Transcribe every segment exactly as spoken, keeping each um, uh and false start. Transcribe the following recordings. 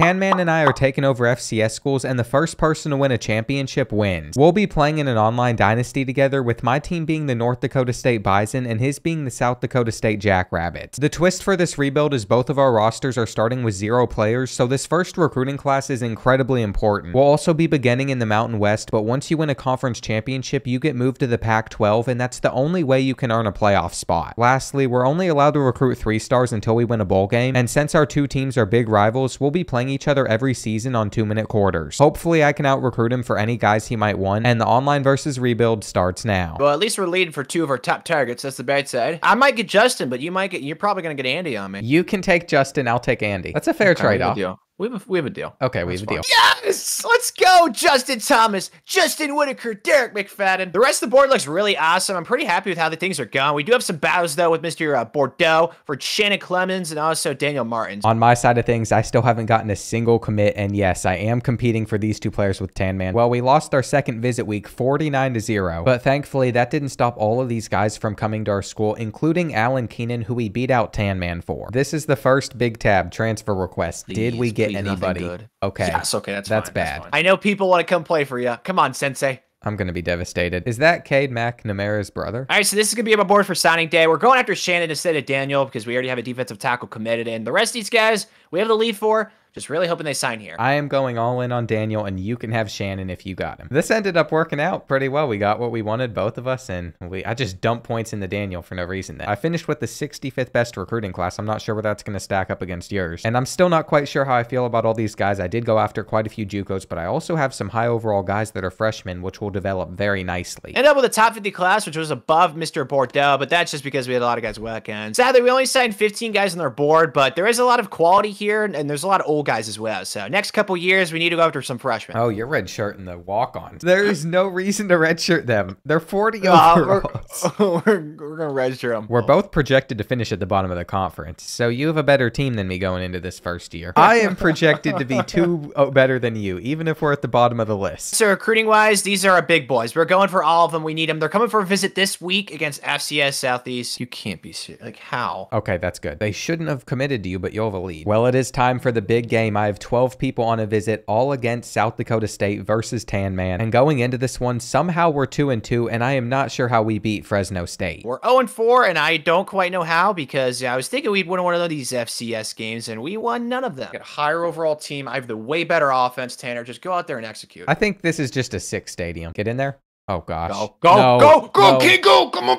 Tanman and I are taking over F C S schools, and the first person to win a championship wins. We'll be playing in an online dynasty together, with my team being the North Dakota State Bison and his being the South Dakota State Jackrabbits. The twist for this rebuild is both of our rosters are starting with zero players, so this first recruiting class is incredibly important. We'll also be beginning in the Mountain West, but once you win a conference championship, you get moved to the Pac twelve, and that's the only way you can earn a playoff spot. Lastly, we're only allowed to recruit three stars until we win a bowl game, and since our two teams are big rivals, we'll be playing each other every season on two-minute quarters. Hopefully, I can out-recruit him for any guys he might want, and the online versus rebuild starts now. Well, at least we're leading for two of our top targets. That's the bad side. I might get Justin, but you might get, you're probably going to get Andy on me. You can take Justin. I'll take Andy. That's a fair okay, trade-off. We have, a, we have a deal. Okay, we have a deal. Yes! Let's go, Justin Thomas, Justin Whitaker, Derek McFadden. The rest of the board looks really awesome. I'm pretty happy with how the things are going. We do have some battles, though, with Mister Uh, Bordeaux for Shannon Clemens and also Daniel Martins. On my side of things, I still haven't gotten a single commit, and yes, I am competing for these two players with Tanman. Well, we lost our second visit week forty-nine to zero, but thankfully, that didn't stop all of these guys from coming to our school, including Alan Keenan, who we beat out Tanman for. This is the first Big Tab transfer request. Please. Did we get anybody? Okay. Yes, okay, that's, that's fine, bad. That's fine. I know people want to come play for you. Come on, Sensei. I'm going to be devastated. Is that Cade McNamara's brother? All right, so this is going to be on my board for signing day. We're going after Shannon instead of Daniel because we already have a defensive tackle committed, and the rest of these guys, we have the lead for. Just really hoping they sign here. I am going all in on Daniel, and you can have Shannon if you got him. This ended up working out pretty well. We got what we wanted, both of us, and we I just dumped points into Daniel for no reason then. I finished with the sixty-fifth best recruiting class. I'm not sure where that's going to stack up against yours. And I'm still not quite sure how I feel about all these guys. I did go after quite a few JUCOs, but I also have some high overall guys that are freshmen, which will develop very nicely. Ended up with a top fifty class, which was above Mister Bordeaux, but that's just because we had a lot of guys working. Sadly, we only signed fifteen guys on our board, but there is a lot of quality here, and there's a lot of old guys as well. So next couple years, we need to go after some freshmen. Oh, you're redshirting the walk-ons. There is no reason to redshirt them. They're forty uh, overalls. We're, we're, we're gonna redshirt them. We're both projected to finish at the bottom of the conference, so you have a better team than me going into this first year. I am projected to be two better than you, even if we're at the bottom of the list. So recruiting-wise, these are our big boys. We're going for all of them. We need them. They're coming for a visit this week against F C S Southeast. You can't be serious. Like, how? Okay, that's good. They shouldn't have committed to you, but you'll have a lead. Well, it is time for the big game. I have twelve people on a visit, all against South Dakota State versus Tanman. And going into this one, somehow we're two and two, and I am not sure how we beat Fresno State. We're zero and four, and I don't quite know how, because I was thinking we'd win one of these F C S games, and we won none of them. Got a higher overall team. I have the way better offense, Tanner. Just go out there and execute. I think this is just a sick stadium. Get in there. Oh, gosh. Go, go, no, go, go, no. Kid, go. Come on.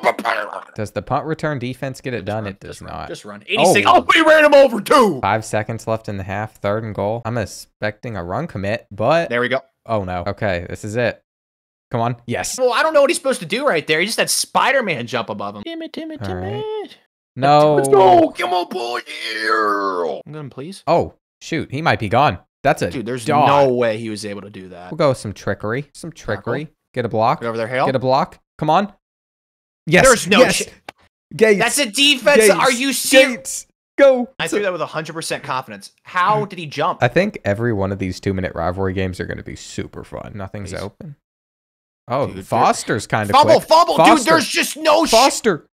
Does the punt return defense get it done? Run, it does just not. Just run. eighty-six. Oh. Oh, we ran him over, too. Five seconds left in the half. Third and goal. I'm expecting a run commit, but... There we go. Oh, no. Okay, this is it. Come on. Yes. Well, I don't know what he's supposed to do right there. He just had Spider-Man jump above him. Timmy, Timmy, Timmy. No. No, come on, boy. Yeah. I'm going to please. Oh, shoot. He might be gone. That's it. Dude, there's dog. No way he was able to do that. We'll go with some trickery. Some trickery. Tackle. Get a block. Get over there, Hale. Get a block. Come on. Yes. There's no yes. shit. Gates. That's a defense. Gates. Are you serious? Go. I threw that with one hundred percent confidence. How did he jump? I think every one of these two-minute rivalry games are going to be super fun. Nothing's Please. open. Oh, dude, Foster's kind of Fumble, quick. fumble. Foster. Dude, there's just no shit. Foster. Sh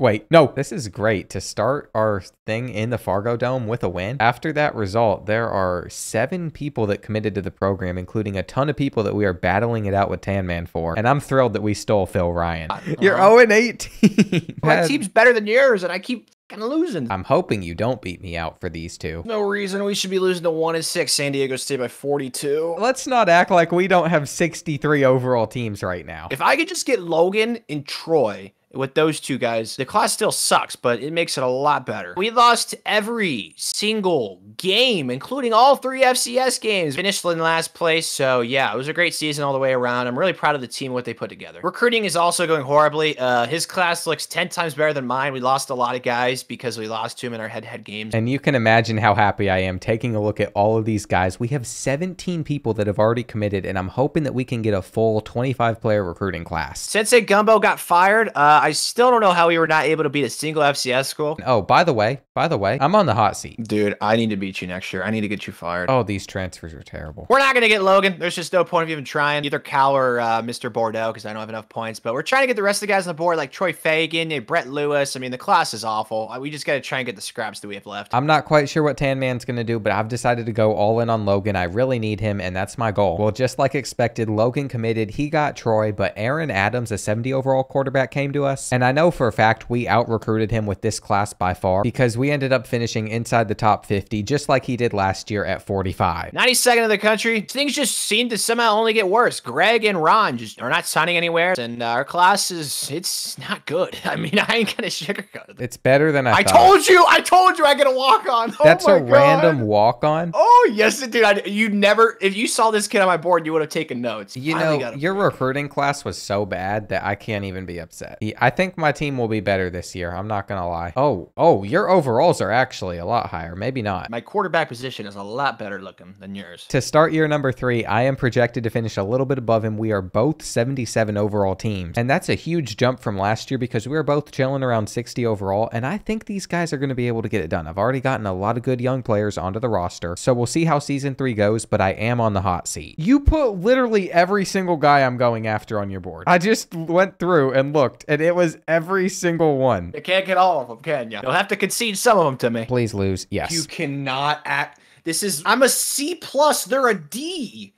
Wait, no. This is great to start our thing in the Fargo Dome with a win. After that result, there are seven people that committed to the program, including a ton of people that we are battling it out with Tanman for. And I'm thrilled that we stole Phil Ryan. Uh, You're zero and eighteen. My team's better than yours, and I keep fucking losing. I'm hoping you don't beat me out for these two. No reason we should be losing to one and six San Diego State by forty-two. Let's not act like we don't have sixty-three overall teams right now. If I could just get Logan and Troy... With those two guys, the class still sucks, but it makes it a lot better. We lost every single game, including all three F C S games. Finished in last place, so yeah, it was a great season all the way around. I'm really proud of the team, what they put together. Recruiting is also going horribly. Uh, his class looks ten times better than mine. We lost a lot of guys because we lost to him in our head-to-head games. And you can imagine how happy I am taking a look at all of these guys. We have seventeen people that have already committed, and I'm hoping that we can get a full twenty-five player recruiting class. Sensei Gumbo got fired. Uh, I still don't know how we were not able to beat a single F C S school. Oh, by the way, by the way, I'm on the hot seat. Dude, I need to beat you next year. I need to get you fired. Oh, these transfers are terrible. We're not going to get Logan. There's just no point of even trying. Either Cal or uh, Mister Bordeaux, because I don't have enough points. But we're trying to get the rest of the guys on the board, like Troy Fagan and Brett Lewis. I mean, the class is awful. We just got to try and get the scraps that we have left. I'm not quite sure what Tanman's going to do, but I've decided to go all in on Logan. I really need him, and that's my goal. Well, just like expected, Logan committed. He got Troy, but Aaron Adams, a seventy overall quarterback, came to us. And I know for a fact we out-recruited him with this class by far, because we ended up finishing inside the top fifty, just like he did last year at forty-five. ninety-second of the country. Things just seem to somehow only get worse. Greg and Ron just are not signing anywhere, and our class is, it's not good. I mean, I ain't gonna sugarcoat it. It's better than I, I thought. I told you! I told you I get a walk-on! Oh, that's a God. Random walk-on? Oh, yes, dude. I, you never... If you saw this kid on my board, you would have taken notes. You I know, your recruiting class was so bad that I can't even be upset. I think my team will be better this year. I'm not gonna lie. Oh, oh, your overalls are actually a lot higher. Maybe not. My quarterback position is a lot better looking than yours. To start year number three, I am projected to finish a little bit above him. We are both seventy-seven overall teams. And that's a huge jump from last year because we were both chilling around sixty overall. And I think these guys are gonna be able to get it done. I've already gotten a lot of good young players onto the roster. So we'll see how season three goes, but I am on the hot seat. You put literally every single guy I'm going after on your board. I just went through and looked, and it was every single one. You can't get all of them, can you? You'll have to concede some of them to me. Please lose. Yes. You cannot act. This is, I'm a C plus. They're a D.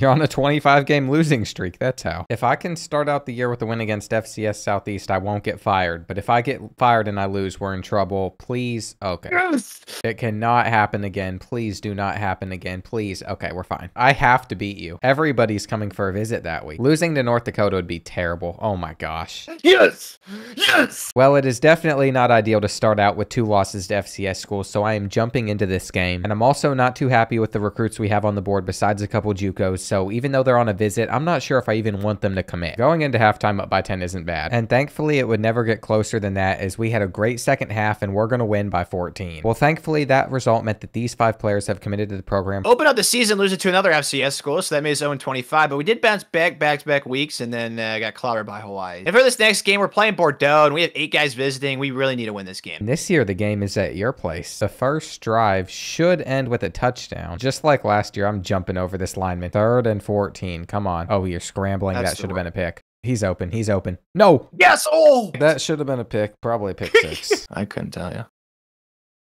You're on a twenty-five game losing streak. That's how. If I can start out the year with a win against F C S Southeast, I won't get fired. But if I get fired and I lose, we're in trouble. Please. Okay. Yes. It cannot happen again. Please do not happen again. Please. Okay, we're fine. I have to beat you. Everybody's coming for a visit that week. Losing to North Dakota would be terrible. Oh my gosh. Yes. Yes. Well, it is definitely not ideal to start out with two losses to F C S schools, so I am jumping into this game. And I'm also not too happy with the recruits we have on the board besides a couple JUCOs. So even though they're on a visit, I'm not sure if I even want them to commit. Going into halftime up by ten isn't bad. And thankfully, it would never get closer than that as we had a great second half and we're going to win by fourteen. Well, thankfully, that result meant that these five players have committed to the program. Open up the season, lose it to another F C S school, so that made us zero and twenty-five, but we did bounce back, back, back weeks, and then uh, got clobbered by Hawaii. And for this next game, we're playing Bordeaux, and we have eight guys visiting. We really need to win this game. And this year, the game is at your place. The first drive should end with a touchdown. Just like last year, I'm jumping over this lineman. Third and fourteen. Come on. Oh, you're scrambling. That's that should have been a pick. He's open. He's open. No. Yes. Oh, that should have been a pick. Probably pick six. I couldn't tell you.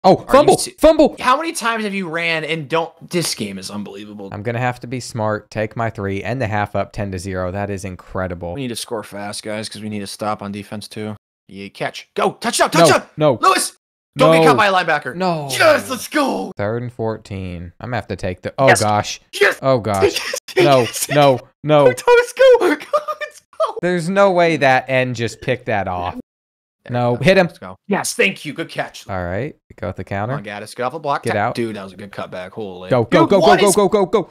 Oh, fumble, fumble. How many times have you ran and don't, this game is unbelievable. I'm going to have to be smart, take my three and the half up ten to zero. That is incredible. We need to score fast, guys, because we need to stop on defense too. Yeah, catch. Go. Touchdown. Touchdown. No. no. Lewis. Don't no. get caught by a linebacker. No. Yes, let's go. Third and fourteen. I'm going to have to take the... Oh, yes. gosh. Yes. Oh, gosh. Yes. No, no, no. Let's go. Let's go. There's no way that end just picked that off. No, hit him. Let's go. Yes, thank you. Good catch. All right. Go with the counter. Come on, Gaddis. Get off the block. Get out. Dude, that was a good cutback. Holy. Go, go, Dude, go, go, go, go, go, go,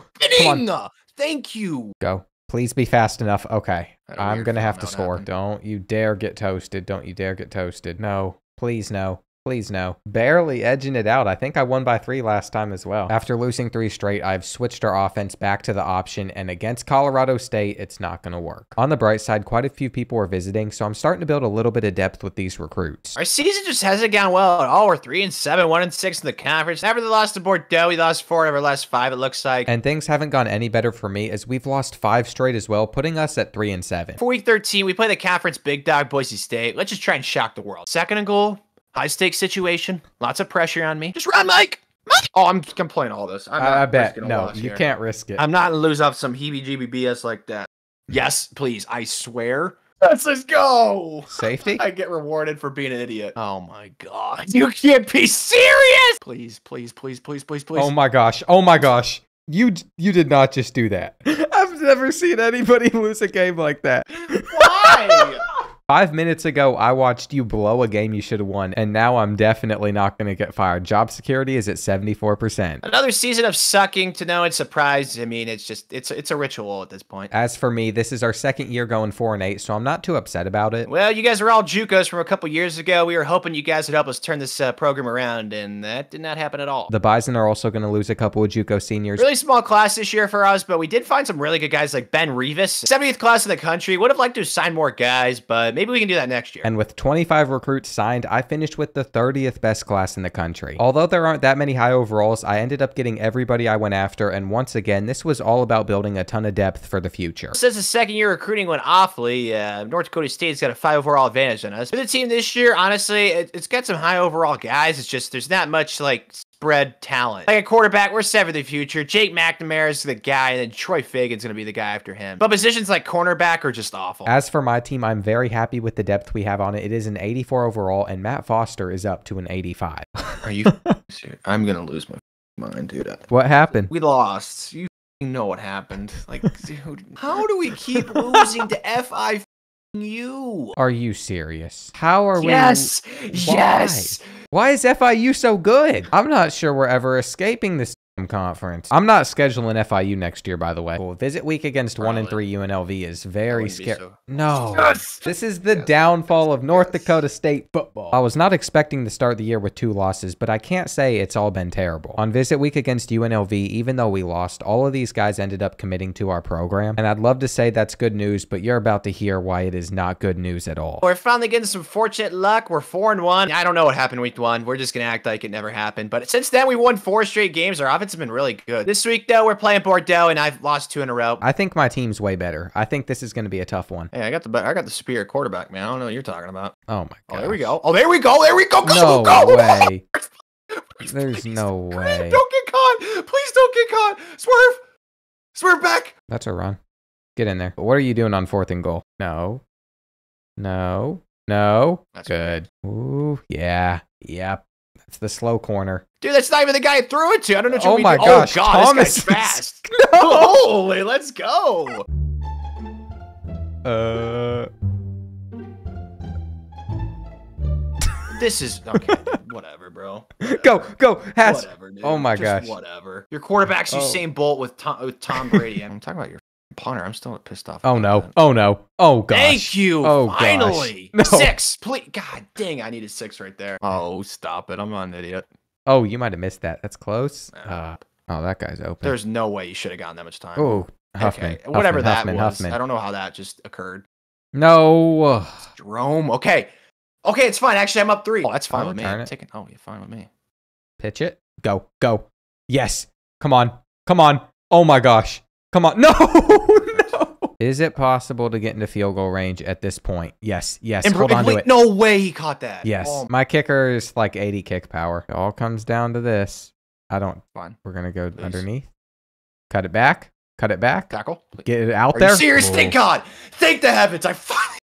go. Thank you. Go. Please be fast enough. Okay. I'm going to have to score. Happen. Don't you dare get toasted. Don't you dare get toasted. No. Please, no. Please no. Barely edging it out. I think I won by three last time as well. After losing three straight, I've switched our offense back to the option, and against Colorado State, it's not going to work. On the bright side, quite a few people are visiting, so I'm starting to build a little bit of depth with these recruits. Our season just hasn't gone well at all. We're three and seven, one and six in the conference. After the loss to Bordeaux, we lost four out of our last five, it looks like. And things haven't gone any better for me as we've lost five straight as well, putting us at three and seven. For week thirteen, we play the conference big dog, Boise State. Let's just try and shock the world. Second and goal. High-stakes situation. Lots of pressure on me. Just run, Mike! Mike! Oh, I'm complaining all this. I'm not I bet. No, you here. Can't risk it. I'm not going to lose off some heebie-jeebie B S like that. Yes, please. I swear. Let's just go! Safety? I get rewarded for being an idiot. Oh, my God. You can't be serious! Please, please, please, please, please, please. Oh, my gosh. Oh, my gosh. You, you did not just do that. I've never seen anybody lose a game like that. Why? Five minutes ago, I watched you blow a game you should have won, and now I'm definitely not going to get fired. Job security is at seventy-four percent. Another season of sucking to no one's surprise. I mean, it's just, it's it's a ritual at this point. As for me, this is our second year going four and eight, so I'm not too upset about it. Well, you guys are all JUCOs from a couple years ago. We were hoping you guys would help us turn this uh, program around, and that did not happen at all. The Bison are also going to lose a couple of JUCO seniors. Really small class this year for us, but we did find some really good guys like Ben Revis. seventieth class in the country. Would have liked to sign more guys, but Maybe we can do that next year. And with twenty-five recruits signed, I finished with the thirtieth best class in the country. Although there aren't that many high overalls, I ended up getting everybody I went after, and once again, this was all about building a ton of depth for the future. Since the second year recruiting went awfully, uh, North Dakota State's got a five overall advantage on us. For the team this year, honestly, it, it's got some high overall guys. It's just there's not much, like, spread talent. Like a quarterback, we're set for the future. Jake McNamara is the guy, and then Troy Fagan's going to be the guy after him. But positions like cornerback are just awful. As for my team, I'm very happy with the depth we have on it. It is an eighty-four overall, and Matt Foster is up to an eighty-five. Are you serious? I'm going to lose my mind, dude. What happened? We lost. You know what happened. Like, dude, how do we keep losing to F I U? Are you serious? How are yes. we? Yes! Yes! Why is F I U so good? I'm not sure we're ever escaping this conference. I'm not scheduling F I U next year, by the way. Well, visit week against Probably. one and three U N L V is very scary. So. No. Yes. This is the yes. downfall of North yes. Dakota State football. I was not expecting to start the year with two losses, but I can't say it's all been terrible. On visit week against U N L V, even though we lost, all of these guys ended up committing to our program, and I'd love to say that's good news, but you're about to hear why it is not good news at all. We're finally getting some fortunate luck. We're four and one. I don't know what happened week one. We're just gonna act like it never happened, but since then we won four straight games. Our offense has been really good. This week, though, we're playing Bordeaux, and I've lost two in a row. I think my team's way better. I think this is going to be a tough one. Hey, I got the I got the superior quarterback, man. I don't know what you're talking about. Oh, my God. Oh, there we go. Oh, there we go. There we go. No go. way. Please, There's please. no way. Don't get caught. Please don't get caught. Swerve. Swerve back. That's a run. Get in there. But what are you doing on fourth and goal? No. No. No. That's good. good. Ooh, yeah. Yep. That's the slow corner. Dude, that's not even the guy I threw it to. I don't know what you mean. Oh, my gosh. Oh, God, Thomas, this guy's fast. No. Holy, let's go. Uh. This is... Okay, whatever, bro. Whatever. Go, go. Has. Whatever, dude. Oh, my Just gosh. whatever. Your quarterback's oh. Usain Bolt with Tom, with Tom Brady. I'm talking about your... punter. I'm still pissed off. Oh no. That. Oh no. Oh gosh. Thank you. Oh finally. Gosh. No. Six. Please. God dang. I needed six right there. Oh, stop it. I'm not an idiot. Oh, you might have missed that. That's close. Uh, uh, oh, that guy's open. There's no way you should have gotten that much time. Oh, Huffman. Okay. Huffman, Whatever that Huffman, was. Huffman. I don't know how that just occurred. No. It's Jerome. Okay. Okay, it's fine. Actually, I'm up three. Oh, that's fine I'll with me. I'm taking... Oh, you're fine with me. Pitch it. Go. Go. Yes. Come on. Come on. Oh my gosh. Come on. No, no. Is it possible to get into field goal range at this point? Yes, yes. And Hold on to it. No way he caught that. Yes. Oh. My kicker is like eighty kick power. It all comes down to this. I don't. Fine. We're going to go Please. underneath. Cut it back. Cut it back. Tackle. Please. Get it out Are there. You serious? Ooh. Thank God. Thank the heavens. I finally.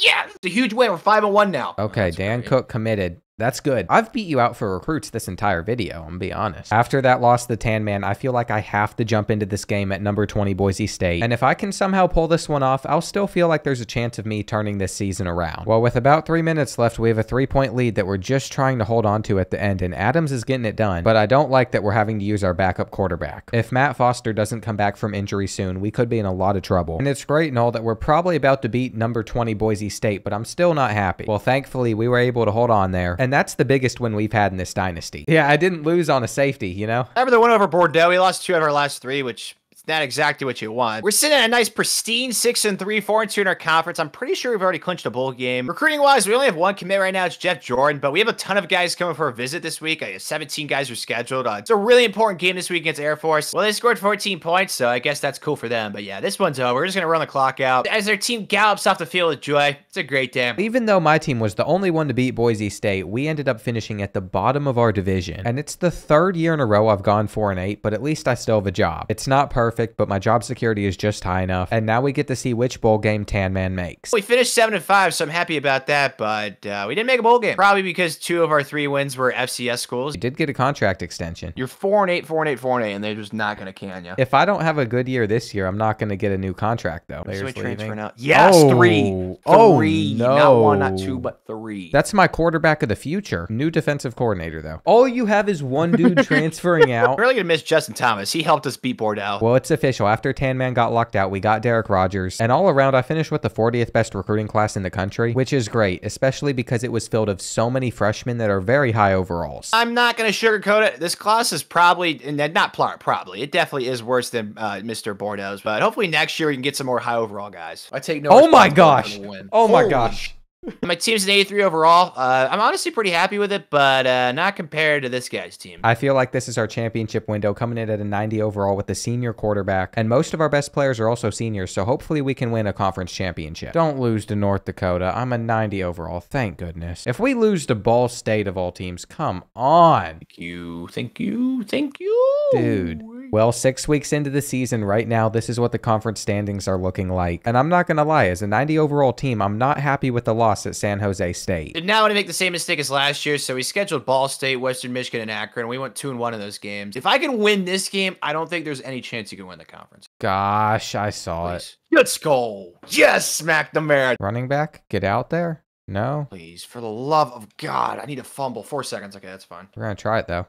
Yes. It's a huge win. We're five and one now. Okay, That's Dan great. Cook committed. That's good. I've beat you out for recruits this entire video, I'm gonna be honest. After that loss to Tanman, I feel like I have to jump into this game at number twenty Boise State. And if I can somehow pull this one off, I'll still feel like there's a chance of me turning this season around. Well, with about three minutes left, we have a three-point lead that we're just trying to hold on to at the end, and Adams is getting it done. But I don't like that we're having to use our backup quarterback. If Matt Foster doesn't come back from injury soon, we could be in a lot of trouble. And it's great and all that we're probably about to beat number twenty Boise State, but I'm still not happy. Well, thankfully, we were able to hold on there. And that's the biggest win we've had in this dynasty. Yeah, I didn't lose on a safety, you know? Remember the one over Bordeaux? We lost two of our last three, which... Not exactly what you want. We're sitting at a nice pristine six and three, four and two in our conference. I'm pretty sure we've already clinched a bowl game. Recruiting wise, we only have one commit right now. It's Jeff Jordan, but we have a ton of guys coming for a visit this week. I seventeen guys are scheduled. Uh, it's a really important game this week against Air Force. Well, they scored fourteen points, so I guess that's cool for them. But yeah, this one's over. We're just gonna run the clock out as their team gallops off the field with joy. It's a great day. Even though my team was the only one to beat Boise State, we ended up finishing at the bottom of our division, and it's the third year in a row I've gone four and eight. But at least I still have a job. It's not perfect. Perfect, but my job security is just high enough, and now we get to see which bowl game Tanman makes. We finished seven and five, so I'm happy about that, but uh, we didn't make a bowl game, probably because two of our three wins were F C S schools. You did get a contract extension. You're four and eight, four and eight, four and eight, and they're just not gonna can you. If I don't have a good year this year, I'm not gonna get a new contract though. So transferring out. Yes, oh, three, oh, three, no. Not one, not two, but three. That's my quarterback of the future. New defensive coordinator though. All you have is one dude transferring out. We're really gonna miss Justin Thomas. He helped us beat Bordeaux. Well, it's official. After Tanman got locked out, we got Derek Rogers. And all around, I finished with the fortieth best recruiting class in the country, which is great, especially because it was filled of so many freshmen that are very high overalls. I'm not going to sugarcoat it. This class is probably, not probably, it definitely is worse than uh, Mister Bordeaux's, but hopefully next year we can get some more high overall guys. I take no Oh my gosh. Oh my Holy gosh. My team's an eighty-three overall. Uh, I'm honestly pretty happy with it, but uh, not compared to this guy's team. I feel like this is our championship window, coming in at a ninety overall with a senior quarterback. And most of our best players are also seniors, so hopefully we can win a conference championship. Don't lose to North Dakota. I'm a ninety overall. Thank goodness. If we lose to Ball State of all teams, come on. Thank you. Thank you. Thank you. Dude. Well, six weeks into the season right now, this is what the conference standings are looking like. And I'm not going to lie, as a ninety overall team, I'm not happy with the loss at San Jose State. Did not want to make the same mistake as last year, so we scheduled Ball State, Western Michigan, and Akron. We went two and one in those games. If I can win this game, I don't think there's any chance you can win the conference. Gosh, I saw Please. it. Let's go. Yes, McNamara. Running back, get out there. No. Please, for the love of God, I need a fumble. Four seconds. Okay, that's fine. We're going to try it, though.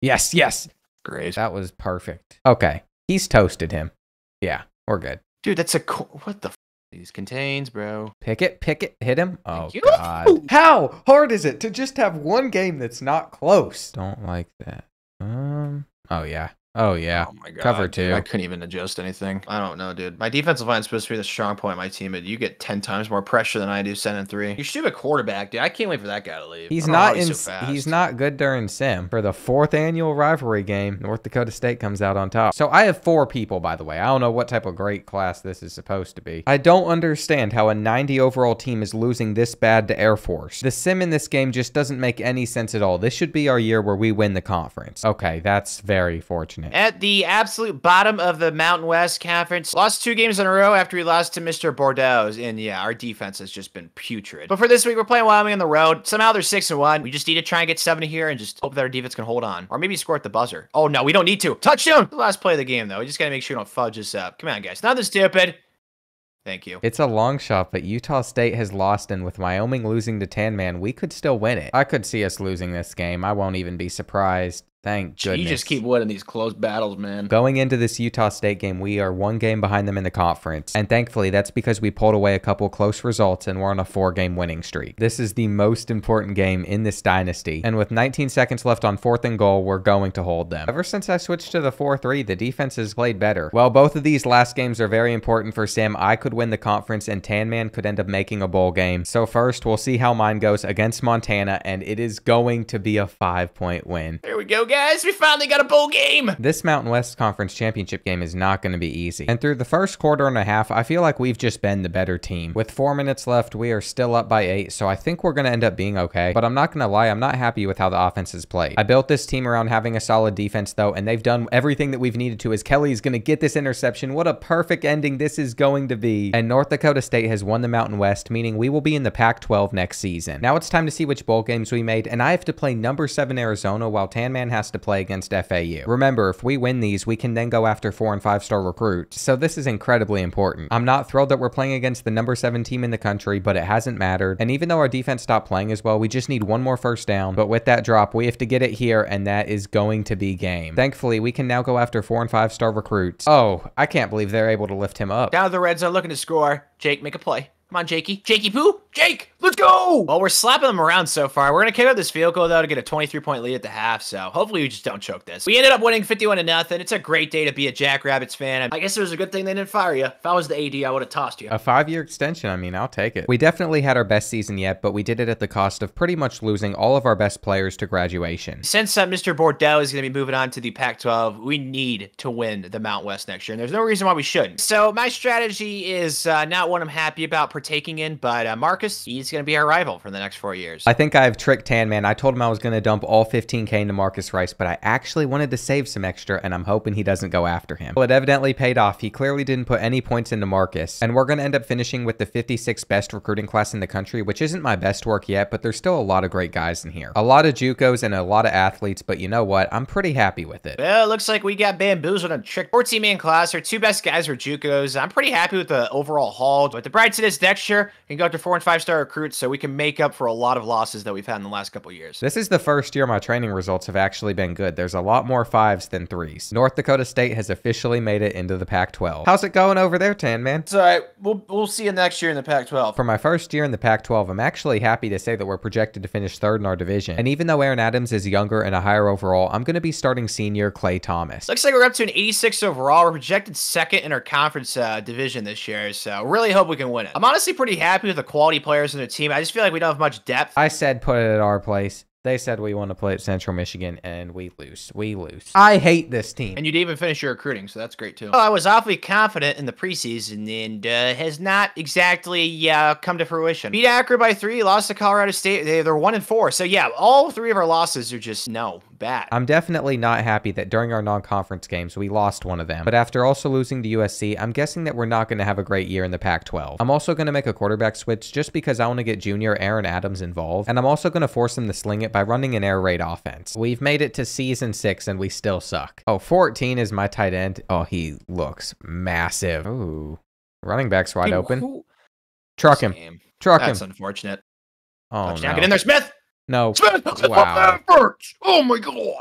Yes, yes. Great. That was perfect. Okay. He's toasted him. Yeah, we're good. Dude, that's a... What the f*** these contains, bro? Pick it, pick it, hit him. Oh, God. How hard is it to just have one game that's not close? Don't like that. Um. Oh, yeah. Oh, yeah. Oh my God. Cover two. Dude, I couldn't even adjust anything. I don't know, dude. My defensive line is supposed to be the strong point of my team, but you get ten times more pressure than I do, sending three. You should have a quarterback, dude. I can't wait for that guy to leave. He's not in, so he's not good during sim. For the fourth annual rivalry game, North Dakota State comes out on top. So I have four people, by the way. I don't know what type of great class this is supposed to be. I don't understand how a ninety overall team is losing this bad to Air Force. The sim in this game just doesn't make any sense at all. This should be our year where we win the conference. Okay, that's very fortunate. At the absolute bottom of the Mountain West Conference, lost two games in a row after we lost to Mister Bordeaux's, and yeah, our defense has just been putrid. But for this week, we're playing Wyoming on the road. Somehow they're six and one. We just need to try and get seven here and just hope that our defense can hold on, or maybe score at the buzzer. Oh no, we don't need to. Touchdown! The last play of the game though. We just gotta make sure we don't fudge this up. Come on, guys. Nothing stupid. Thank you. It's a long shot, but Utah State has lost, and with Wyoming losing to Tanman, we could still win it. I could see us losing this game. I won't even be surprised. Thank goodness. You just keep winning these close battles, man. Going into this Utah State game, we are one game behind them in the conference. And thankfully, that's because we pulled away a couple close results and we're on a four-game winning streak. This is the most important game in this dynasty. And with nineteen seconds left on fourth and goal, we're going to hold them. Ever since I switched to the four three, the defense has played better. Well, both of these last games are very important for Sam. I could win the conference and Tanman could end up making a bowl game. So first, we'll see how mine goes against Montana, and it is going to be a five-point win. There we go, guys. Guys, we finally got a bowl game. This Mountain West Conference Championship game is not going to be easy. And through the first quarter and a half, I feel like we've just been the better team. With four minutes left, we are still up by eight, so I think we're going to end up being okay. But I'm not going to lie, I'm not happy with how the offense has played. I built this team around having a solid defense, though, and they've done everything that we've needed to. As Kelly's going to get this interception. What a perfect ending this is going to be. And North Dakota State has won the Mountain West, meaning we will be in the Pac twelve next season. Now it's time to see which bowl games we made, and I have to play number seven Arizona while Tanman has to play against F A U. Remember, if we win these, we can then go after four and five star recruits. So this is incredibly important. I'm not thrilled that we're playing against the number seven team in the country, but it hasn't mattered. And even though our defense stopped playing as well, we just need one more first down. But with that drop, we have to get it here, and that is going to be game. Thankfully, we can now go after four and five star recruits. Oh, I can't believe they're able to lift him up. Down to the red zone, looking to score. Jake, make a play. Come on, Jakey. Jakey Poo. Jake, let's go. Well, we're slapping them around so far. We're going to kick out this field goal, though, to get a twenty-three point lead at the half. So hopefully we just don't choke this. We ended up winning fifty-one to nothing. It's a great day to be a Jackrabbits fan. I guess it was a good thing they didn't fire you. If I was the A D, I would have tossed you. A five-year extension. I mean, I'll take it. We definitely had our best season yet, but we did it at the cost of pretty much losing all of our best players to graduation. Since uh, Mister Bordeaux is going to be moving on to the Pac twelve, we need to win the Mountain West next year, and there's no reason why we shouldn't. So my strategy is uh, not one I'm happy about partaking in, but uh, Marcus, he's going to be our rival for the next four years. I think I've tricked Tanman. I told him I was going to dump all fifteen K into Marcus Rice, but I actually wanted to save some extra, and I'm hoping he doesn't go after him. Well, it evidently paid off. He clearly didn't put any points into Marcus, and we're going to end up finishing with the fifty-sixth best recruiting class in the country, which isn't my best work yet, but there's still a lot of great guys in here. A lot of JUCOs and a lot of athletes, but you know what? I'm pretty happy with it. Well, it looks like we got bamboozled on a trick. fourteen man class. Our two best guys were JUCOs. I'm pretty happy with the overall haul, but the bright side is next year, you can go after four and five five-star recruits, so we can make up for a lot of losses that we've had in the last couple of years. This is the first year my training results have actually been good. There's a lot more fives than threes. North Dakota State has officially made it into the Pac twelve. How's it going over there, Tanman? It's all right. We'll, we'll see you next year in the Pac twelve. For my first year in the Pac twelve, I'm actually happy to say that we're projected to finish third in our division. And even though Aaron Adams is younger and a higher overall, I'm going to be starting senior Clay Thomas. Looks like we're up to an eighty-six overall. We're projected second in our conference uh, division this year, so really hope we can win it. I'm honestly pretty happy with the quality players in their team. I just feel like we don't have much depth. I said put it at our place. They said we want to play at Central Michigan, and we lose. We lose. I hate this team. And you didn't even finish your recruiting, so that's great, too. Well, I was awfully confident in the preseason, and uh, has not exactly uh, come to fruition. Beat Akron by three, lost to Colorado State. They, they're one and four. So, yeah, all three of our losses are just no, bad. I'm definitely not happy that during our non-conference games, we lost one of them. But after also losing to U S C, I'm guessing that we're not going to have a great year in the Pac twelve. I'm also going to make a quarterback switch just because I want to get junior Aaron Adams involved, and I'm also going to force him to sling it by running an air raid offense. We've made it to season six and we still suck. Oh, fourteen is my tight end. Oh, he looks massive. Ooh, running back's wide Dude, open. Who... Truck him. Damn. Truck That's him. That's unfortunate. Oh, Touchdown. No. Get in there, Smith. No. Smith. Wow. Oh my God.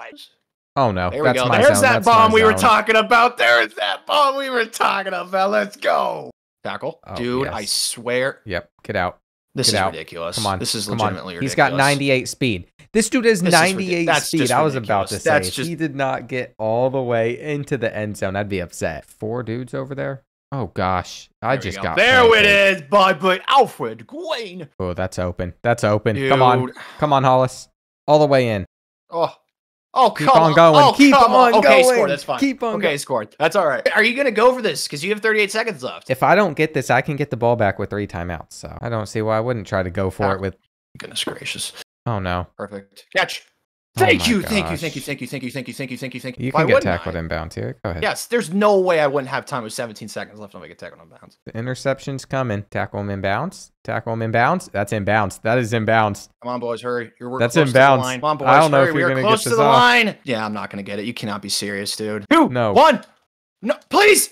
Oh no. There we go. There's that bomb we were talking about. There's that bomb we were talking about. Let's go. Tackle. Oh, Dude, yes. I swear. Yep. Get out. This Get is out. ridiculous. Come on. This is Come legitimately on. ridiculous. He's got ninety-eight speed. This dude has ninety-eight speed. I was about to say, if he did not get all the way into the end zone, I'd be upset. Four dudes over there? Oh, gosh. I just got... There it is by but Alfred Gwayne. Oh, that's open. That's open. Dude. Come on. Come on, Hollis. All the way in. Oh. Oh, come Keep on going. Oh, Keep on going. Okay, scored. That's fine. Keep on Okay, scored. That's all right. Are you going to go for this? Because you have thirty-eight seconds left. If I don't get this, I can get the ball back with three timeouts. So I don't see why I wouldn't try to go for oh, it with... Goodness gracious. Oh, no. Perfect. Catch. Thank you. Thank you. Thank you. Thank you. Thank you. Thank you. Thank you. Thank you. Thank you. You can get tackled inbound here. Go ahead. Yes. There's no way I wouldn't have time with seventeen seconds left when I get tackled inbounds. The interception's coming. Tackle him inbounds. Tackle him inbounds. That's inbounds. That is inbounds. Come on, boys. Hurry. You're working That's inbounds. Come on, boys. I don't know if you're going to get close to the line. Yeah, I'm not going to get it. You cannot be serious, dude. Two. No. One. No. Please.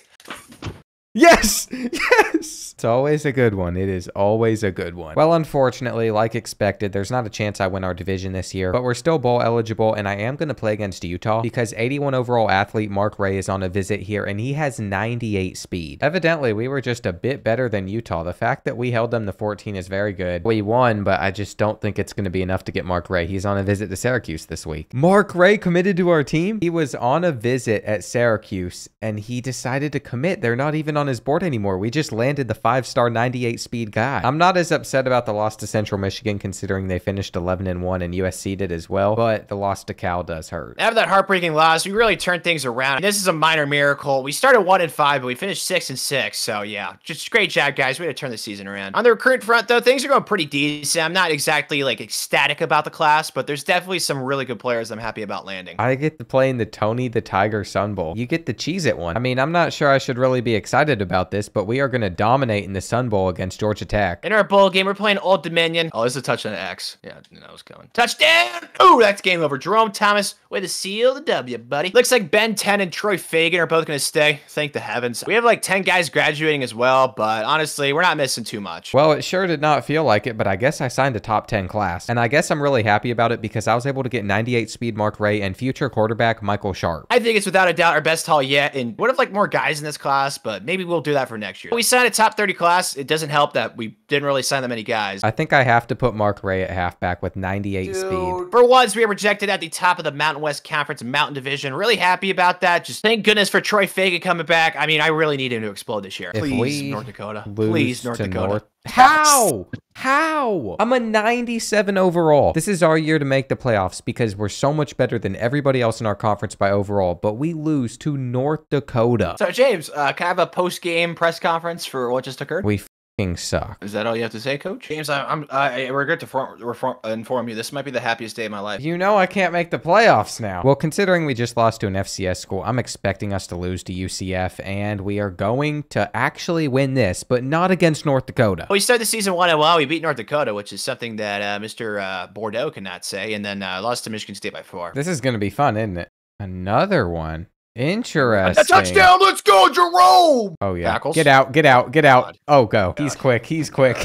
Yes! Yes! It's always a good one. It is always a good one. Well, unfortunately, like expected, there's not a chance I win our division this year, but we're still bowl eligible, and I am going to play against Utah because eighty-one overall athlete Mark Ray is on a visit here, and he has ninety-eight speed. Evidently, we were just a bit better than Utah. The fact that we held them to fourteen is very good. We won, but I just don't think it's going to be enough to get Mark Ray. He's on a visit to Syracuse this week. Mark Ray committed to our team? He was on a visit at Syracuse, and he decided to commit. They're not even on on his board anymore. We just landed the five-star ninety-eight speed guy. I'm not as upset about the loss to Central Michigan considering they finished eleven and one and U S C did as well, but the loss to Cal does hurt. After that heartbreaking loss, we really turned things around. And this is a minor miracle. We started one and five, but we finished six and six. So yeah, just great job, guys. We had to turn the season around. On the recruit front though, things are going pretty decent. I'm not exactly like ecstatic about the class, but there's definitely some really good players I'm happy about landing. I get to play in the Tony the Tiger Sun Bowl. You get the Cheez-It one. I mean, I'm not sure I should really be excited about this, but we are going to dominate in the Sun Bowl against Georgia Tech. In our bowl game, we're playing Old Dominion. Oh, this is a touchdown X. Yeah, I was going. Touchdown! Ooh, that's game over. Jerome Thomas with a seal the W, buddy. Looks like Ben ten and Troy Fagan are both going to stay. Thank the heavens. We have like ten guys graduating as well, but honestly, we're not missing too much. Well, it sure did not feel like it, but I guess I signed a top ten class, and I guess I'm really happy about it because I was able to get ninety-eight speed Mark Ray and future quarterback Michael Sharp. I think it's without a doubt our best haul yet, and what if like more guys in this class, but maybe we'll do that for next year. We signed a top thirty class. It doesn't help that we didn't really sign that many guys. I think I have to put Mark Ray at halfback with ninety-eight Dude. speed. For once, we are projected at the top of the Mountain West Conference Mountain Division. Really happy about that. Just thank goodness for Troy Fagan coming back. I mean, I really need him to explode this year. If Please, North Dakota. Please, North Dakota. North How? How? I'm a ninety-seven overall. This is our year to make the playoffs because we're so much better than everybody else in our conference by overall, but we lose to North Dakota. So, James, uh, can I have a post-game press conference for what just occurred? We f***ing suck. Is that all you have to say, Coach? James, I, I'm, I regret to form, reform, inform you, this might be the happiest day of my life. You know I can't make the playoffs now. Well, considering we just lost to an F C S school, I'm expecting us to lose to U C F, and we are going to actually win this, but not against North Dakota. Well, we started the season one and well, we beat North Dakota, which is something that uh, Mister Uh, Bordeaux cannot say, and then uh, lost to Michigan State by four. This is going to be fun, isn't it? Another one. Interesting. A touchdown! Let's go, Jerome! Oh yeah. Tackles. Get out! Get out! Get out! God. Oh, go! God. He's quick! He's quick!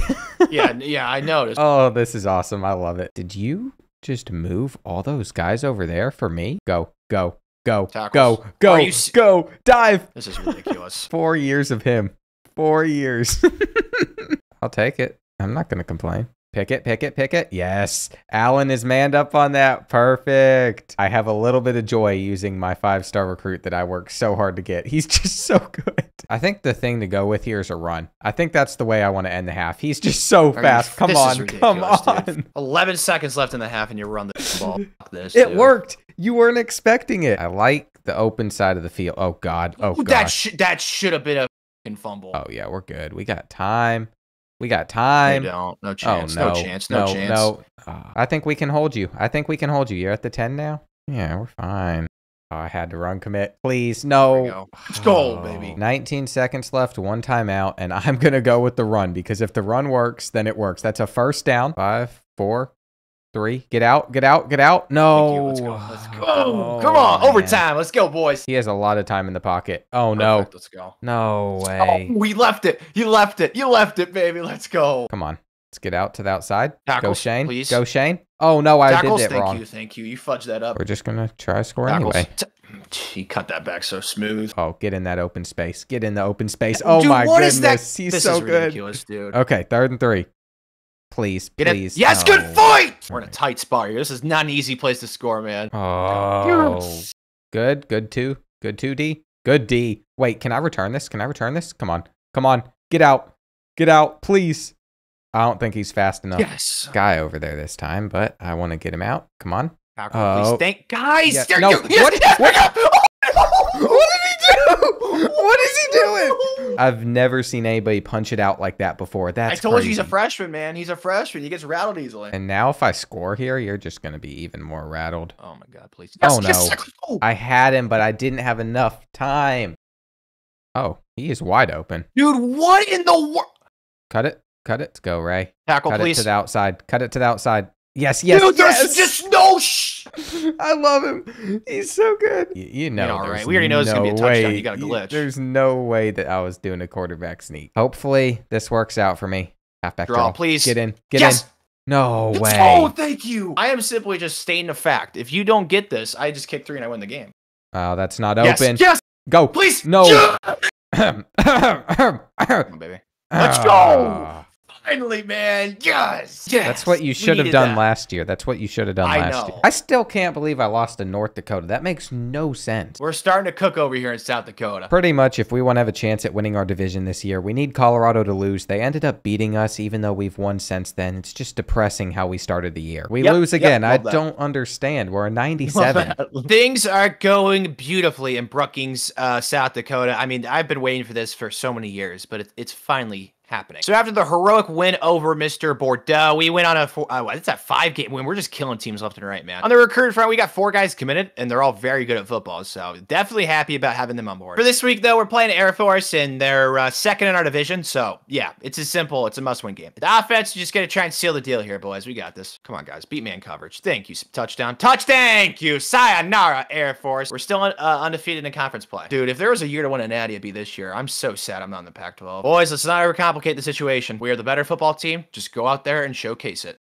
yeah, yeah, I noticed. Oh, this is awesome. I love it. Did you just move all those guys over there for me? Go, go, go, Tackles. go, go, you... go, dive. This is ridiculous. Four years of him. Four years. I'll take it. I'm not going to complain. Pick it, pick it, pick it. Yes. Allen is manned up on that. Perfect. I have a little bit of joy using my five-star recruit that I worked so hard to get. He's just so good. I think the thing to go with here is a run. I think that's the way I want to end the half. He's just so I fast. Mean, come this on, is ridiculous, come on. Dude. eleven seconds left in the half and you run the ball. This, it dude. worked. You weren't expecting it. I like the open side of the field. Oh, God. Oh, God. That, sh that should have been a fucking fumble. Oh, yeah. We're good. We got time. We got time. You don't. No chance. Oh, no. no chance. No, no chance. No. Uh, I think we can hold you. I think we can hold you. You're at the ten now? Yeah, we're fine. Oh, I had to run commit. Please, no. Let's go, oh, baby. nineteen seconds left, one timeout, and I'm going to go with the run because if the run works, then it works. That's a first down. Five, four, three. Get out, get out, get out. No. Let's go. Let's go. Oh, come on. Man. Overtime. Let's go, boys. He has a lot of time in the pocket. Oh, no. Perfect. Let's go. No way. Oh, we left it. You left it. You left it, baby. Let's go. Come on. Let's get out to the outside. Tackles, go, Shane. Please. Go, Shane. Oh, no, I Tackles, did it wrong. Thank you, thank you. You fudged that up. We're just going to try score Tackles. anyway. T he cut that back so smooth. Oh, get in that open space. Get in the open space. Oh, dude, my goodness. That? He's this so is good. Ridiculous, dude. Okay, third and three. Please, get please. It. Yes, no. Good fight! We're in a tight spot here. This is not an easy place to score, man. Oh. Yes. Good, good two. Good two, D. Good D. Wait, can I return this? Can I return this? Come on. Come on. Get out. Get out, please. I don't think he's fast enough. Yes. Guy over there this time, but I want to get him out. Come on. Tackle, uh, please. Thank guys. Yeah. There no. you, yes, what, yes, what, what did he do? What is he doing? I've never seen anybody punch it out like that before. That's I told crazy. you he's a freshman, man. He's a freshman. He gets rattled easily. And now if I score here, you're just going to be even more rattled. Oh, my God, please. Yes, oh, no. Yes, oh. I had him, but I didn't have enough time. Oh, he is wide open. Dude, what in the world? Cut it. Cut it to go, Ray. Tackle, Cut please. Cut it to the outside. Cut it to the outside. Yes, yes, Dude, yes. there's just no sh I love him. He's so good. You, you know, yeah, right. We already know no it's going to be a touchdown. Way. You got a glitch. There's no way that I was doing a quarterback sneak. Hopefully, this works out for me. Halfback draw, draw. please. Get in. Get yes. in. No yes. way. Oh, thank you. I am simply just stating a fact. If you don't get this, I just kick three and I win the game. Oh, that's not yes. open. Yes. Go. Please. No. Yes. Come on, baby. Let's go. Oh. Finally, man. Yes. Yes. That's what you should have done that. last year. That's what you should have done I last know. year. I still can't believe I lost to North Dakota. That makes no sense. We're starting to cook over here in South Dakota. Pretty much, if we want to have a chance at winning our division this year, we need Colorado to lose. They ended up beating us, even though we've won since then. It's just depressing how we started the year. We yep, lose again. Yep, I that. don't understand. We're a ninety-seven. Things are going beautifully in Brookings, uh, South Dakota. I mean, I've been waiting for this for so many years, but it, it's finally happening. So after the heroic win over Mister Bordeaux, we went on a four, oh, it's that five game win. We're just killing teams left and right, man. On the recruit front, we got four guys committed, and they're all very good at football. So definitely happy about having them on board. For this week, though, we're playing Air Force, and they're uh, second in our division. So yeah, it's as simple. It's a must-win game. The offense, you just gotta try and seal the deal here, boys. We got this. Come on, guys. Beat man coverage. Thank you. Touchdown. Touch. Thank you. Sayonara, Air Force. We're still uh, undefeated in conference play, dude. If there was a year to win a natty, it'd be this year. I'm so sad I'm not in the Pac twelve. Boys, let's not overcomplicate the situation. We are the better football team. Just go out there and showcase it.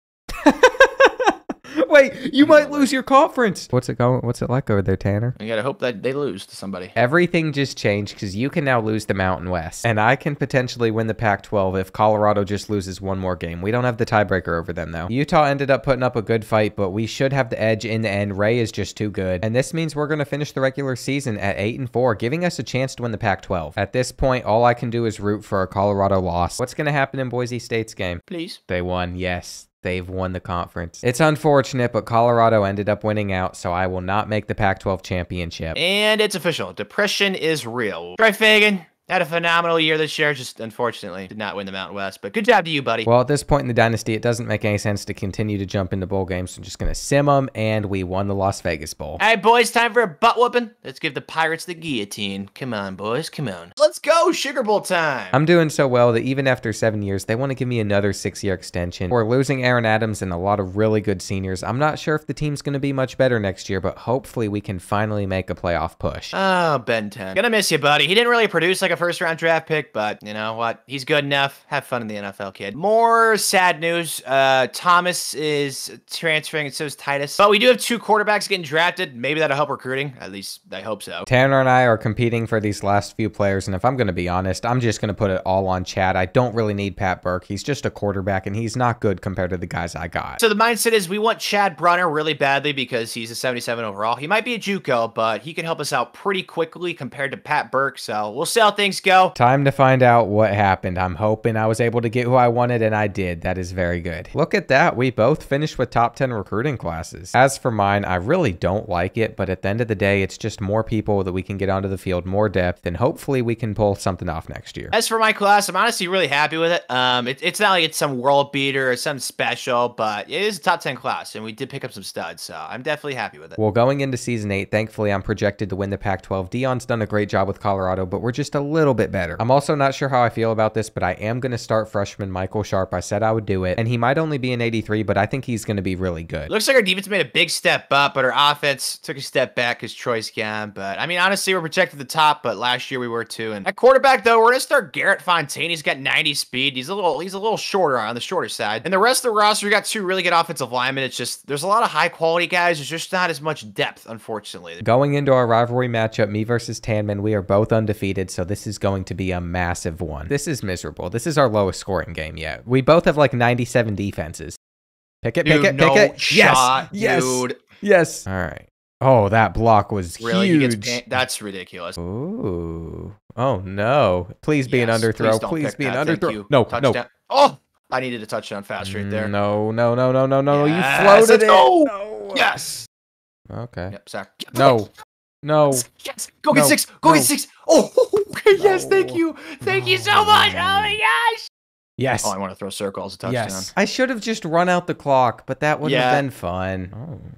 Wait, you might lose your conference. What's it going? What's it like over there, Tanner? You gotta hope that they lose to somebody. Everything just changed because you can now lose the Mountain West, and I can potentially win the Pac twelve if Colorado just loses one more game. We don't have the tiebreaker over them though. Utah ended up putting up a good fight, but we should have the edge in the end. Ray is just too good, and this means we're gonna finish the regular season at eight and four, giving us a chance to win the Pac twelve. At this point, all I can do is root for a Colorado loss. What's gonna happen in Boise State's game? Please. They won. Yes. They've won the conference. It's unfortunate, but Colorado ended up winning out, so I will not make the Pac twelve championship. And it's official. Depression is real. Troy Fagan had a phenomenal year this year, just unfortunately did not win the Mountain West, but good job to you, buddy. Well, at this point in the dynasty, it doesn't make any sense to continue to jump into bowl games, so I'm just going to sim them, and we won the Las Vegas Bowl. All right, boys, time for a butt-whooping. Let's give the Pirates the guillotine. Come on, boys, come on. Let's go, Sugar Bowl time. I'm doing so well that even after seven years, they want to give me another six-year extension. We're losing Aaron Adams and a lot of really good seniors. I'm not sure if the team's going to be much better next year, but hopefully we can finally make a playoff push. Oh, Ben ten. Gonna miss you, buddy. He didn't really produce like a first round draft pick, but you know what? He's good enough. Have fun in the N F L, kid. More sad news. Uh, Thomas is transferring, and so is Titus. But we do have two quarterbacks getting drafted. Maybe that'll help recruiting. At least I hope so. Tanner and I are competing for these last few players, and if I'm going to be honest, I'm just going to put it all on Chad. I don't really need Pat Burke. He's just a quarterback, and he's not good compared to the guys I got. So the mindset is we want Chad Brunner really badly because he's a seventy-seven overall. He might be a JUCO, but he can help us out pretty quickly compared to Pat Burke, so we'll see how things go. Time to find out what happened. I'm hoping I was able to get who I wanted, and I did. That is very good. Look at that. We both finished with top ten recruiting classes. As for mine, I really don't like it, but at the end of the day, it's just more people that we can get onto the field, more depth, and hopefully we can pull something off next year. As for my class, I'm honestly really happy with it. Um, it, it's not like it's some world beater or something special, but it is a top ten class, and we did pick up some studs, so I'm definitely happy with it. Well, going into season eight, thankfully, I'm projected to win the Pac twelve. Dion's done a great job with Colorado, but we're just a little bit better. I'm also not sure how I feel about this, but I am going to start freshman Michael Sharp. I said I would do it, and he might only be an eighty-three, but I think he's going to be really good. Looks like our defense made a big step up, but our offense took a step back because Troy's gone. But I mean, honestly, we're projected the top, but last year we were too. And at quarterback, though, we're going to start Garrett Fontaine. He's got ninety speed. He's a little, he's a little shorter on the shorter side. And the rest of the roster, we got two really good offensive linemen. It's just there's a lot of high quality guys. There's just not as much depth, unfortunately. Going into our rivalry matchup, me versus Tanman, we are both undefeated, so this is going to be a massive one. This is miserable. This is our lowest scoring game yet. We both have like ninety-seven defenses. Pick it, pick it, pick it. Yes, yes, yes. All right. Oh, that block was really huge. That's ridiculous. Ooh. Oh, no. Please be yes, an underthrow. Please, please be that. an underthrow. Thank you. No, touchdown. no. Oh, I needed a touchdown fast right there. No, no, no, no, no, no. Yes. You floated it. No. no. Yes. Okay. Yep, sack. No. No. Yes. Go get no. six. Go no. get six. Oh, okay. No. Yes. Thank you. Thank no. you so much. Oh, my gosh. Yes. Oh, I want to throw circles. A touchdown. Yes. I should have just run out the clock, but that wouldn't yeah. have been fun. Oh.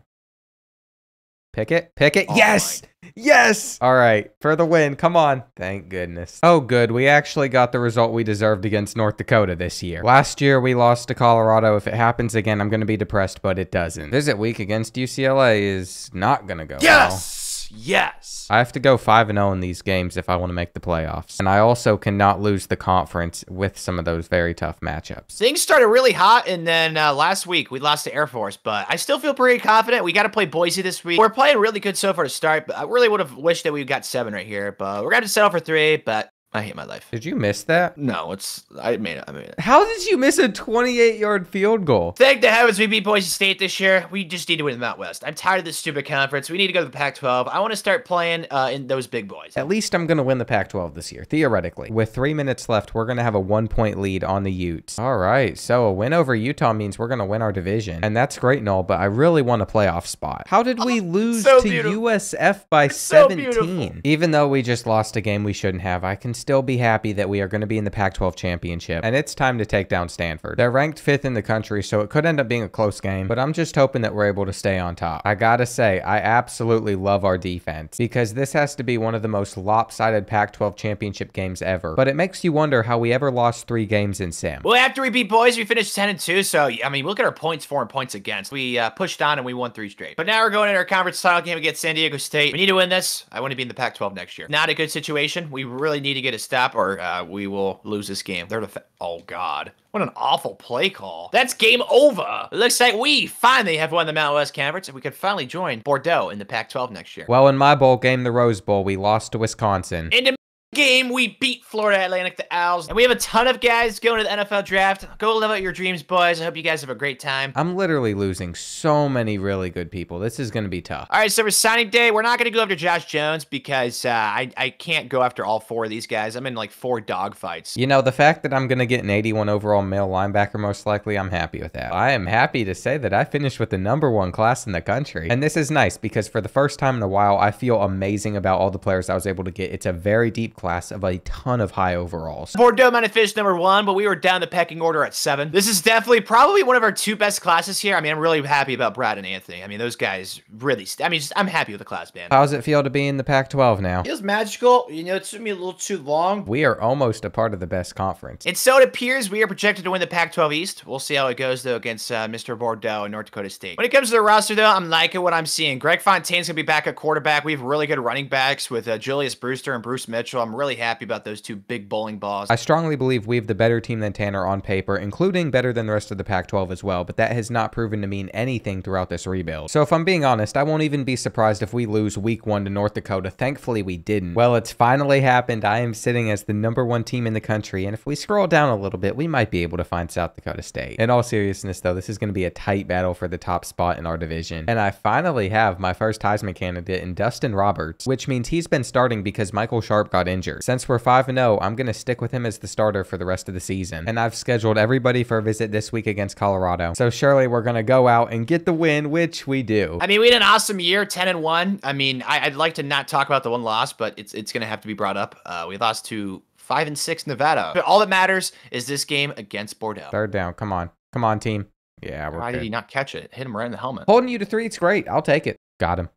Pick it, pick it. Oh yes, yes. All right, for the win. Come on. Thank goodness. Oh, good. We actually got the result we deserved against North Dakota this year. Last year, we lost to Colorado. If it happens again, I'm going to be depressed, but it doesn't. Visit week against U C L A is not going to go yes! well. Yes, yes. I have to go five and oh in these games if I want to make the playoffs. And I also cannot lose the conference with some of those very tough matchups. Things started really hot, and then uh, last week we lost to Air Force, but I still feel pretty confident. We got to play Boise this week. We're playing really good so far to start, but I really would have wished that we got seven right here, but we're going to settle for three, but I hate my life. Did you miss that? No, it's... I made it. I made it. How did you miss a twenty-eight yard field goal? Thank the heavens we beat Boise State this year. We just need to win the Mountain West. I'm tired of this stupid conference. We need to go to the Pac twelve. I want to start playing uh, in those big boys. At least I'm going to win the Pac twelve this year, theoretically. With three minutes left, we're going to have a one-point lead on the Utes. All right, so a win over Utah means we're going to win our division, and that's great and all, but I really want a playoff spot. How did we lose oh, so to beautiful. U S F by it's seventeen? So even though we just lost a game we shouldn't have, I can still be happy that we are going to be in the Pac twelve championship, and it's time to take down Stanford. They're ranked fifth in the country, so it could end up being a close game, but I'm just hoping that we're able to stay on top. I gotta say, I absolutely love our defense, because this has to be one of the most lopsided Pac twelve championship games ever, but it makes you wonder how we ever lost three games in Sim. Well, after we beat Boise, we finished ten and two, so, I mean, look at our points for and points against. We uh, pushed on, and we won three straight, but now we're going in our conference title game against San Diego State. We need to win this. I want to be in the Pac twelve next year. Not a good situation. We really need to get a stop, or uh, we will lose this game. They're the oh god, what an awful play call. That's game over. It looks like we finally have won the Mountain West Conference, and we could finally join Bordeaux in the Pac twelve next year. Well, in my bowl game, the Rose Bowl, we lost to Wisconsin. In the game, we beat Florida Atlantic, the Owls, and we have a ton of guys going to the N F L draft. Go live out your dreams, boys. I hope you guys have a great time. I'm literally losing so many really good people. This is going to be tough. All right, so for signing day, we're not going to go after Josh Jones because uh, I, I can't go after all four of these guys. I'm in like four dogfights. You know, the fact that I'm going to get an eighty-one overall male linebacker, most likely, I'm happy with that. I am happy to say that I finished with the number one class in the country. And this is nice because for the first time in a while, I feel amazing about all the players I was able to get. It's a very deep class. class of a ton of high overalls. Bordeaux might have finished number one, but we were down the pecking order at seven. This is definitely probably one of our two best classes here. I mean, I'm really happy about Brad and Anthony. I mean, those guys really, I mean, just, I'm happy with the class, man. How's it feel to be in the Pac twelve now? Feels magical. You know, it took me a little too long. We are almost a part of the best conference. And so it appears we are projected to win the Pac twelve East. We'll see how it goes, though, against uh, Mister Bordeaux and North Dakota State. When it comes to the roster, though, I'm liking what I'm seeing. Greg Fontaine's going to be back at quarterback. We have really good running backs with uh, Julius Brewster and Bruce Mitchell. I'm I'm really happy about those two big bowling balls. I strongly believe we have the better team than Tanner on paper, including better than the rest of the Pac twelve as well, but that has not proven to mean anything throughout this rebuild. So if I'm being honest, I won't even be surprised if we lose week one to North Dakota. Thankfully, we didn't. Well, it's finally happened. I am sitting as the number one team in the country, and if we scroll down a little bit, we might be able to find South Dakota State. In all seriousness, though, this is going to be a tight battle for the top spot in our division, and I finally have my first Heisman candidate in Dustin Roberts, which means he's been starting because Michael Sharp got injured. Since we're five and oh, I'm going to stick with him as the starter for the rest of the season, and I've scheduled everybody for a visit this week against Colorado, so surely we're going to go out and get the win, which we do. I mean, we had an awesome year, ten and one. I mean, I, I'd like to not talk about the one loss, but it's, it's going to have to be brought up. Uh, we lost to five and six Nevada, but all that matters is this game against Bordeaux. Third down. Come on. Come on, team. Yeah, we're Why good. Did he not catch it? Hit him right in the helmet. Holding you to three, it's great. I'll take it. Got him.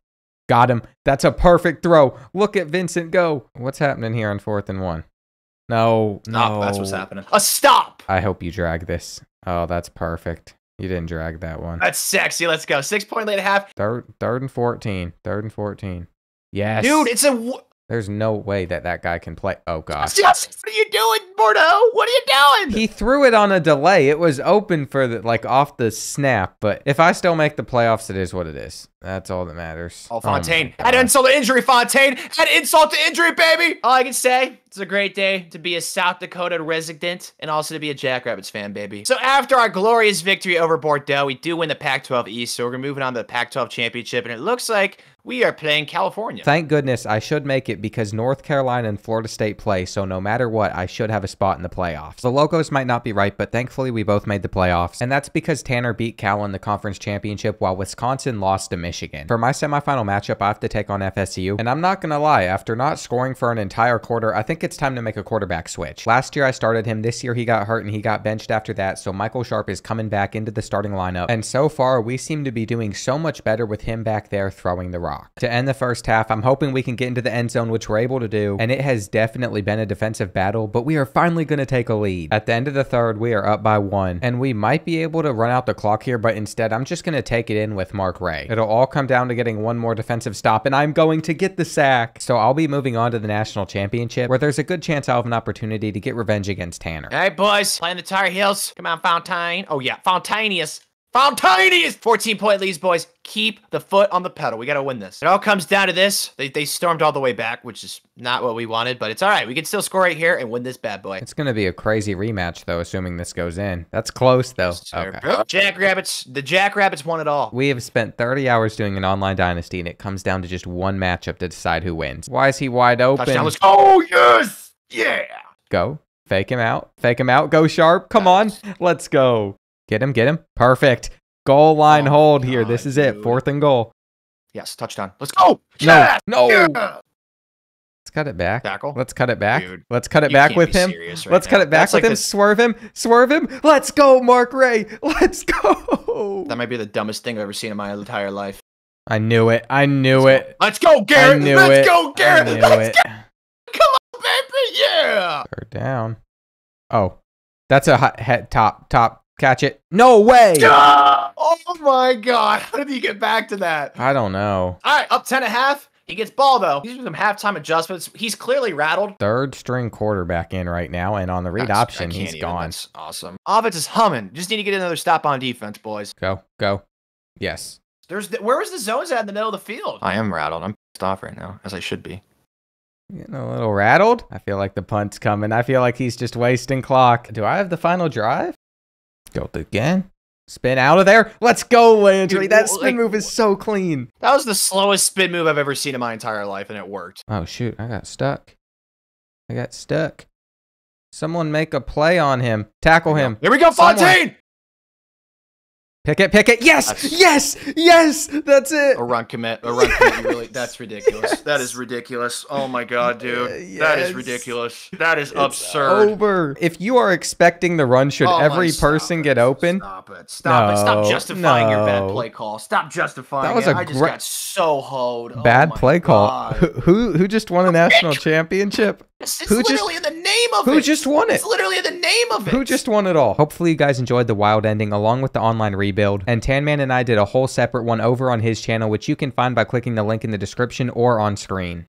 Got him. That's a perfect throw. Look at Vincent go. What's happening here on fourth and one? No, no. Oh, that's what's happening. A stop. I hope you drag this. Oh, that's perfect. You didn't drag that one. That's sexy. Let's go. Six point lead at half. Third, third and fourteen. Third and fourteen. Yes. Dude, it's a... There's no way that that guy can play. Oh, gosh. Justice, what are you doing, Bordeaux? What are you doing? He threw it on a delay. It was open for the, like, off the snap. But if I still make the playoffs, it is what it is. That's all that matters. Oh, Fontaine. Oh, add insult to injury, Fontaine. Add insult to injury, baby. All I can say, it's a great day to be a South Dakota resident and also to be a Jackrabbits fan, baby. So after our glorious victory over Bordeaux, we do win the Pac twelve East. So we're moving on to the Pac twelve championship. And it looks like we are playing California. Thank goodness I should make it because North Carolina and Florida State play, so no matter what, I should have a spot in the playoffs. The Locos might not be right, but thankfully we both made the playoffs, and that's because Tanner beat Cal in the conference championship while Wisconsin lost to Michigan. For my semifinal matchup, I have to take on F S U, and I'm not gonna lie, after not scoring for an entire quarter, I think it's time to make a quarterback switch. Last year I started him, this year he got hurt and he got benched after that, so Michael Sharp is coming back into the starting lineup, and so far we seem to be doing so much better with him back there throwing the rock. To end the first half, I'm hoping we can get into the end zone, which we're able to do, and it has definitely been a defensive battle, but we are finally going to take a lead. At the end of the third, we are up by one, and we might be able to run out the clock here, but instead, I'm just going to take it in with Mark Ray. It'll all come down to getting one more defensive stop, and I'm going to get the sack. So I'll be moving on to the national championship, where there's a good chance I'll have an opportunity to get revenge against Tanner. All right, boys, playing the Tar Heels. Come on, Fontaine. Oh, yeah, Fontainius. Fontainius! fourteen point leads, boys. Keep the foot on the pedal. We got to win this. It all comes down to this. They, they stormed all the way back, which is not what we wanted, but it's all right. We can still score right here and win this bad boy. It's going to be a crazy rematch, though, assuming this goes in. That's close, though. Okay. Jackrabbits. The Jackrabbits won it all. We have spent thirty hours doing an online dynasty, and it comes down to just one matchup to decide who wins. Why is he wide open? Touchdown. Oh, yes! Yeah! Go. Fake him out. Fake him out. Go, Sharp. Come on. Let's go. Get him, get him. Perfect. Goal line oh hold God, here. This is dude. It. Fourth and goal. Yes, touchdown. Let's go. Yes! No. No. Yeah. Let's cut it back. Tackle. Let's cut it back. Dude, Let's cut it back with him. Right Let's now. cut it back That's with like him. The... Swerve him. Swerve him. Let's go, Mark Ray. Let's go. That might be the dumbest thing I've ever seen in my entire life. I knew it. I knew Let's it. Let's go, Garrett. I knew Let's it. go, Garrett. I knew Let's it. go. Come on, baby. Yeah. Third down. Oh, that's a hot head top, top. Catch it. No way. Ah! Oh my God. How did he get back to that? I don't know. All right. Up ten and a half. He gets ball though. These are some halftime adjustments. He's clearly rattled. Third string quarterback in right now. And on the read That's, option, he's even. gone. That's awesome. Offense is humming. Just need to get another stop on defense, boys. Go, go. Yes. There's the, where was the zones at in the middle of the field? I am rattled. I'm pissed off right now, as I should be. Getting a little rattled. I feel like the punt's coming. I feel like he's just wasting clock. Do I have the final drive? Go again. Spin out of there. Let's go, Landry. Dude, that spin like, move is so clean. That was the slowest spin move I've ever seen in my entire life, and it worked. Oh, shoot. I got stuck. I got stuck. Someone make a play on him. Tackle him. Here we go, Fontaine! Pick it, pick it. Yes, that's, yes, yes. That's it. A run commit. A run yes. commit. You really, that's ridiculous. Yes. That is ridiculous. Oh my God, dude. Uh, yes. That is ridiculous. That is it's absurd. Over. If you are expecting the run, should oh every my, person get it. open? Stop it. Stop no, it. Stop justifying no. your bad play call. Stop justifying that was it. A I just got so hoed. Bad oh play God. call. Who who just won a national championship? It's who literally just, in the name of who it. Who just won it? It's literally in the name of it. Who just won it all? Hopefully you guys enjoyed the wild ending along with the online rebuild. And Tanman and I did a whole separate one over on his channel, which you can find by clicking the link in the description or on screen.